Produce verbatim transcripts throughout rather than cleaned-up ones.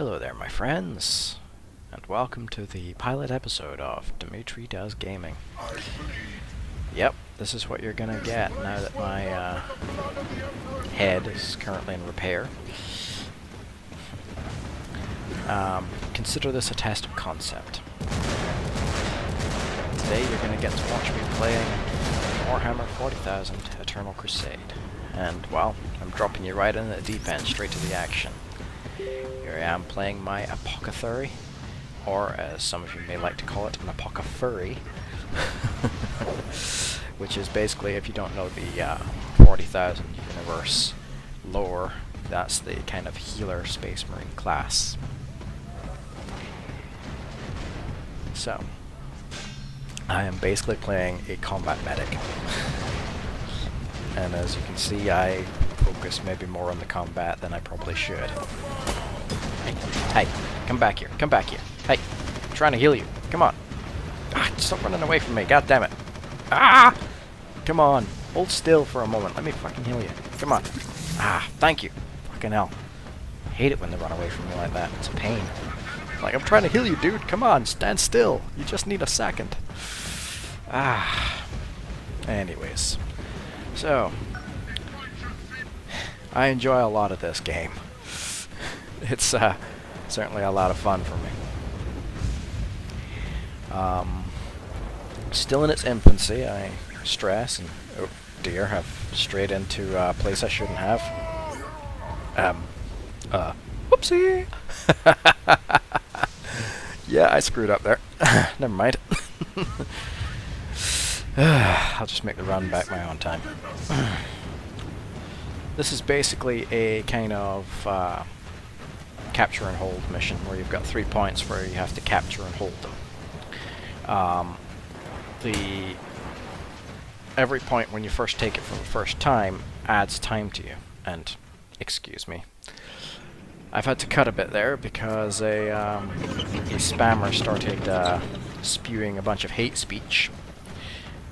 Hello there, my friends, and welcome to the pilot episode of Dmitrii Does Gaming. Yep, this is what you're gonna get now that my uh, head is currently in repair. Um, consider this a test of concept. Today you're gonna get to watch me playing Warhammer forty thousand Eternal Crusade. And, well, I'm dropping you right in the deep end, straight to the action. Here I am playing my Apocathory, or as some of you may like to call it, an Apocafurry, which is basically, if you don't know the uh, forty thousand universe lore, that's the kind of healer space marine class. So, I am basically playing a combat medic, and as you can see, I focus maybe more on the combat than I probably should. Hey, come back here, come back here. Hey, I'm trying to heal you. Come on. Ah, stop running away from me, god damn it. Ah! Come on, hold still for a moment. Let me fucking heal you. Come on. Ah, thank you. Fucking hell. I hate it when they run away from me like that. It's a pain. Like, I'm trying to heal you, dude. Come on, stand still. You just need a second. Ah. Anyways. So. I enjoy a lot of this game. It's uh, certainly a lot of fun for me. Um, still in its infancy, I stress, and oh dear, I've strayed into a place I shouldn't have. Um, uh, whoopsie! Yeah, I screwed up there. Never mind. I'll just make the run back my own time. This is basically a kind of uh, capture and hold mission where you've got three points where you have to capture and hold them. Um, the every point when you first take it for the first time adds time to you. And excuse me, I've had to cut a bit there because a, um, a spammer started uh, spewing a bunch of hate speech,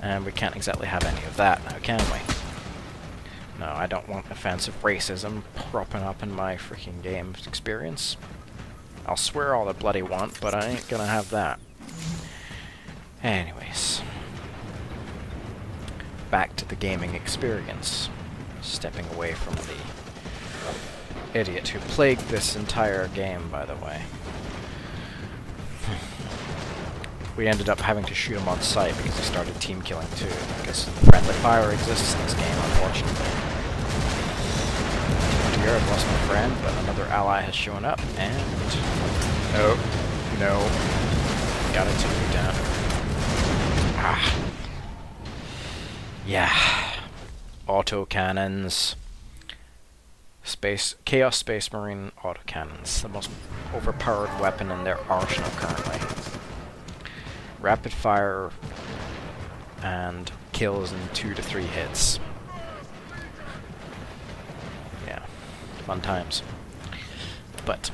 and we can't exactly have any of that now, can we? No, I don't want offensive racism propping up in my freaking game experience. I'll swear all the bloody want, but I ain't gonna have that. Anyways. Back to the gaming experience. Stepping away from the idiot who plagued this entire game, by the way. We ended up having to shoot him on sight because he started team killing too, because friendly fire exists in this game, unfortunately. I've lost my friend, but another ally has shown up, and oh no, gotta take you down. Ah, yeah, auto cannons, space chaos space marine auto cannons, the most overpowered weapon in their arsenal currently. Rapid fire and kills in two to three hits. Yeah, fun times. But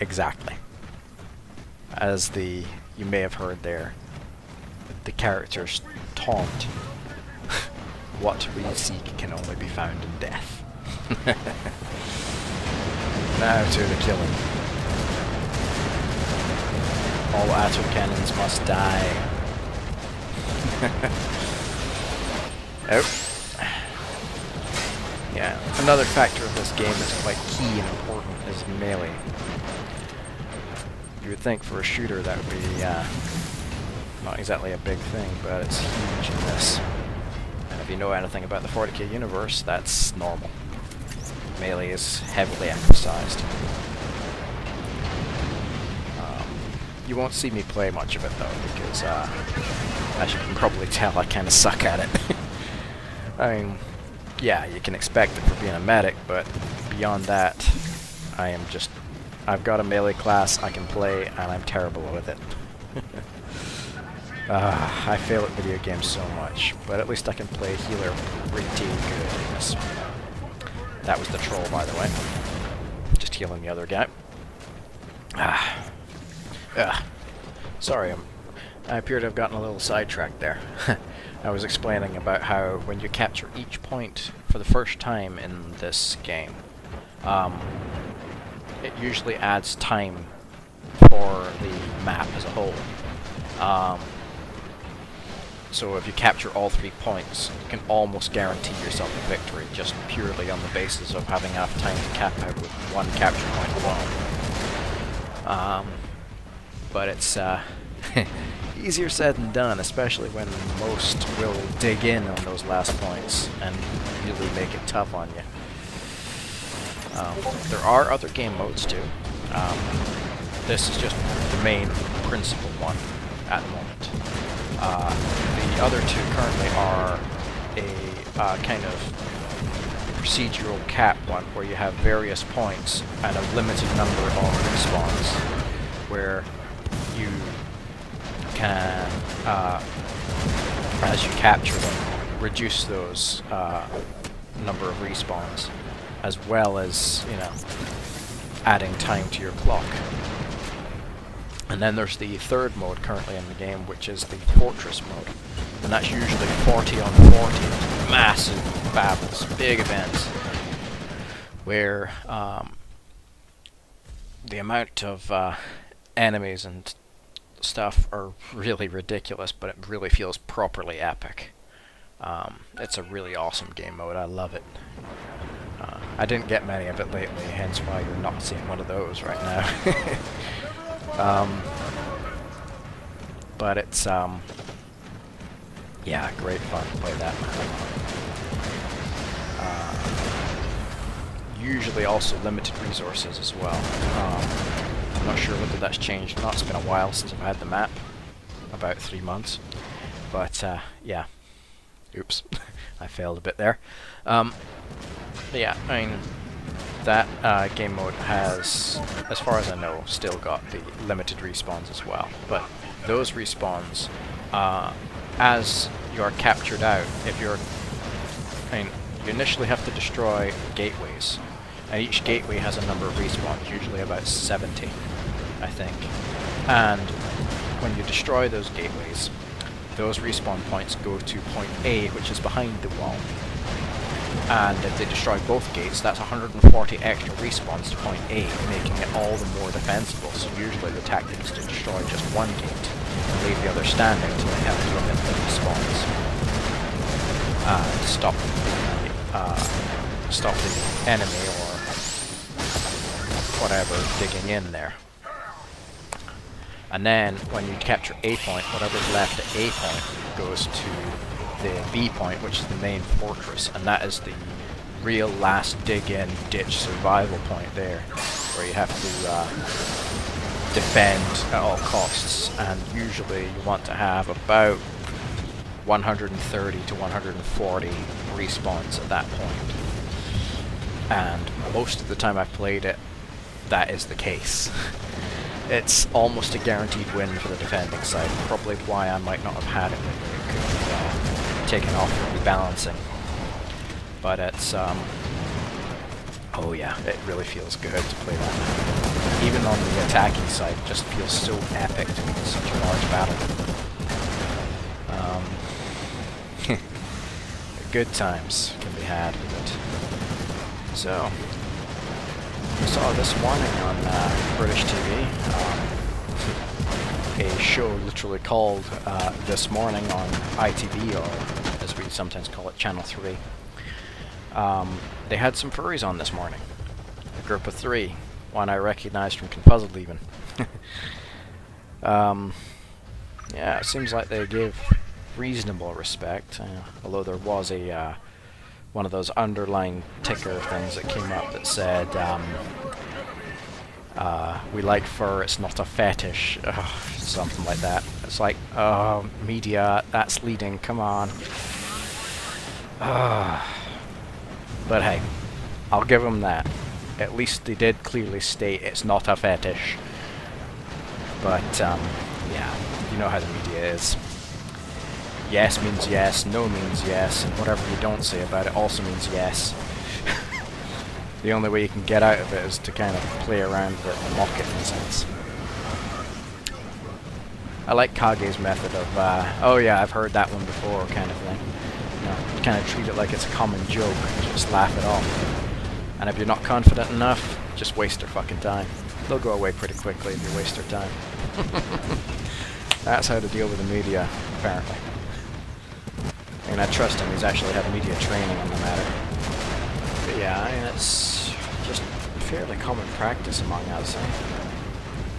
exactly as the you may have heard there, the characters taunt. What we seek can only be found in death. Now to the killing. All auto cannons must die. Oh. Yeah, another factor of this game that's quite key and important is melee. You would think for a shooter that would be uh, not exactly a big thing, but it's huge in this. And if you know anything about the forty K universe, that's normal. Melee is heavily emphasized. Um, you won't see me play much of it though, because uh, as you can probably tell, I kind of suck at it. I mean, yeah, you can expect it for being a medic, but beyond that, I am just... I've got a melee class I can play, and I'm terrible with it. uh, I fail at video games so much, but at least I can play healer pretty good. That was the troll, by the way. Just healing the other guy. Ah. Ugh. Sorry, I'm I appear to have gotten a little sidetracked there. I was explaining about how when you capture each point for the first time in this game, um, it usually adds time for the map as a whole. Um, so if you capture all three points, you can almost guarantee yourself a victory just purely on the basis of having enough time to cap out with one capture point alone. Um, but it's uh, easier said than done, especially when most will dig in on those last points and really make it tough on you. Um, there are other game modes too. Um, this is just the main principal one at the moment. Uh, the other two currently are a uh, kind of procedural cap one where you have various points and a limited number of respawns, where you can, uh, as you capture them, reduce those uh, number of respawns, as well as, you know, adding time to your clock. And then there's the third mode currently in the game, which is the Fortress mode. And that's usually forty on forty, massive battles, big events, where um, the amount of uh, enemies and stuff are really ridiculous, but it really feels properly epic. Um, it's a really awesome game mode, I love it. Uh, I didn't get many of it lately, hence why you're not seeing one of those right now. Um, but it's, um, yeah, great fun to play that. Uh, usually also limited resources as well. Um, I'm not sure whether that's changed or not. It's been a while since I've had the map, about three months. But, uh, yeah. Oops, I failed a bit there. Um, yeah, I mean... That uh, game mode has, as far as I know, still got the limited respawns as well. But those respawns, uh, as you are captured out, if you're, I mean, you initially have to destroy gateways, and each gateway has a number of respawns, usually about seventy, I think. And when you destroy those gateways, those respawn points go to point A, which is behind the wall. And if they destroy both gates, that's one hundred forty extra respawns to point A, making it all the more defensible. So usually the tactic is to destroy just one gate and leave the other standing until they have to look at the respawns. Uh, to stop the, uh, stop the enemy or whatever digging in there. And then when you capture A point, whatever's left at A point goes to the B point, which is the main fortress, and that is the real last dig-in, ditch survival point there, where you have to uh, defend at all costs, and usually you want to have about one hundred thirty to one hundred forty respawns at that point. And most of the time I've played it, that is the case. It's almost a guaranteed win for the defending side, probably why I might not have had it. It could, uh, taken off from rebalancing, but it's um oh yeah, it really feels good to play that. Even on the attacking side, it just feels so epic to be in such a large battle. Um, good times can be had with it. So I saw This Morning on uh, British T V. Um, a show literally called uh, This Morning on I T V, or as we sometimes call it, Channel three. Um, they had some furries on this morning. A group of three. One I recognized from Confuzzled even. um, yeah, it seems like they gave reasonable respect, uh, although there was a uh, one of those underline ticker things that came up that said, um, Uh, we like fur, it's not a fetish, uh, something like that. It's like, oh, media, that's leading, come on. Uh, but hey, I'll give them that. At least they did clearly state it's not a fetish. But, um, yeah, you know how the media is. Yes means yes, no means yes, and whatever you don't say about it also means yes. The only way you can get out of it is to kind of play around with it and mock it in a sense. I like Kage's method of, uh, oh yeah, I've heard that one before kind of thing. You know, kind of treat it like it's a common joke and just laugh it off. And if you're not confident enough, just waste their fucking time. They'll go away pretty quickly if you waste their time. That's how to deal with the media, apparently. I mean, I trust him, he's actually had media training on the matter. But yeah, I mean, it's just fairly common practice among us,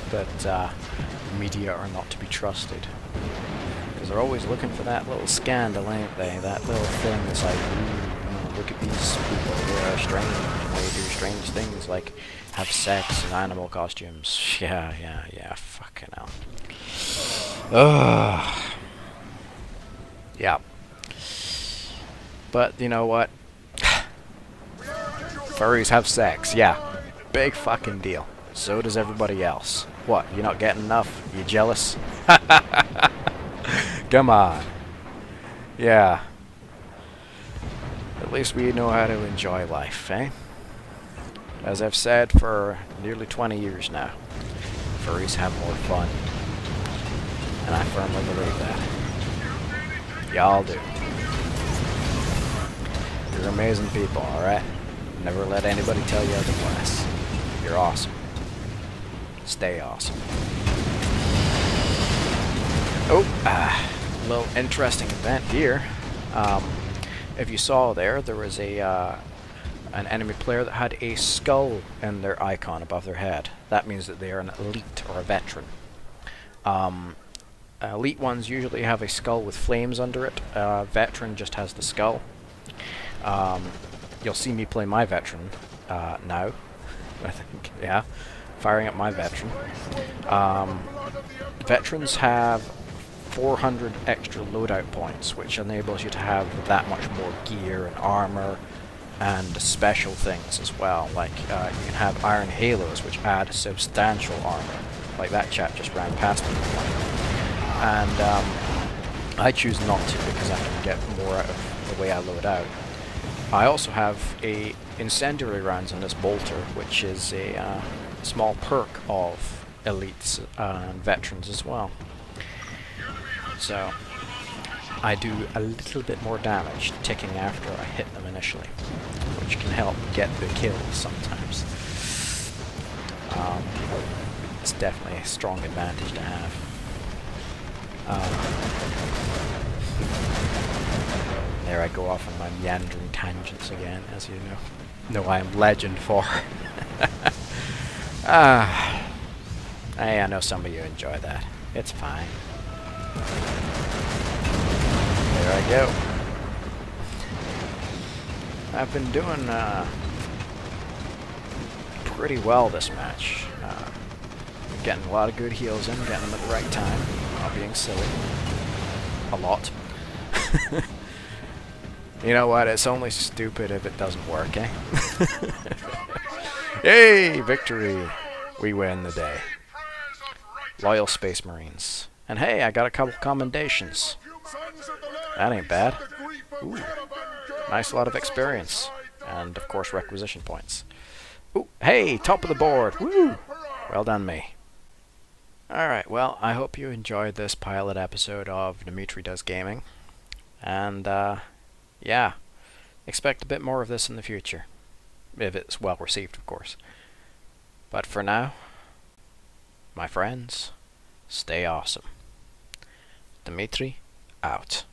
that uh, media are not to be trusted. Because they're always looking for that little scandal, ain't they? That little thing that's like, ooh, look at these people, they're strange, they do strange things like have sex in animal costumes. Yeah, yeah, yeah, fucking hell. Ugh. Yeah. But you know what? Furries have sex, yeah. Big fucking deal. So does everybody else. What, you're not getting enough? You jealous? Come on. Yeah. At least we know how to enjoy life, eh? As I've said for nearly twenty years now, furries have more fun. And I firmly believe that. Y'all do. You're amazing people, alright? Never let anybody tell you otherwise. You're awesome. Stay awesome. Oh, ah, little interesting event here. Um, if you saw there, there was a uh, an enemy player that had a skull in their icon above their head. That means that they are an elite or a veteran. Um, elite ones usually have a skull with flames under it. Uh, veteran just has the skull. Um, you'll see me play my veteran uh, now, I think, yeah, firing up my veteran. Um, veterans have four hundred extra loadout points, which enables you to have that much more gear and armor and special things as well, like uh, you can have iron halos which add substantial armor, like that chap just ran past me. And um, I choose not to because I can get more out of the way I load out. I also have a incendiary rounds on this bolter, which is a uh, small perk of elites and veterans as well. So I do a little bit more damage ticking after I hit them initially, which can help get the kills sometimes. Um, it's definitely a strong advantage to have. Um, There I go off on my meandering tangents again, as you know. No, I am legend for. Ah, hey, I know some of you enjoy that. It's fine. There I go. I've been doing uh, pretty well this match. Uh, getting a lot of good heals in, getting them at the right time, not being silly. A lot. You know what, it's only stupid if it doesn't work, eh? Yay! Victory! We win the day. Loyal Space Marines. And hey, I got a couple commendations. That ain't bad. Ooh. Nice lot of experience. And, of course, requisition points. Ooh, hey! Top of the board! Woo! Well done, me. Alright, well, I hope you enjoyed this pilot episode of Dmitrii Does Gaming. And, uh... yeah, expect a bit more of this in the future, if it's well received, of course. But for now, my friends, stay awesome. Dmitrii, out.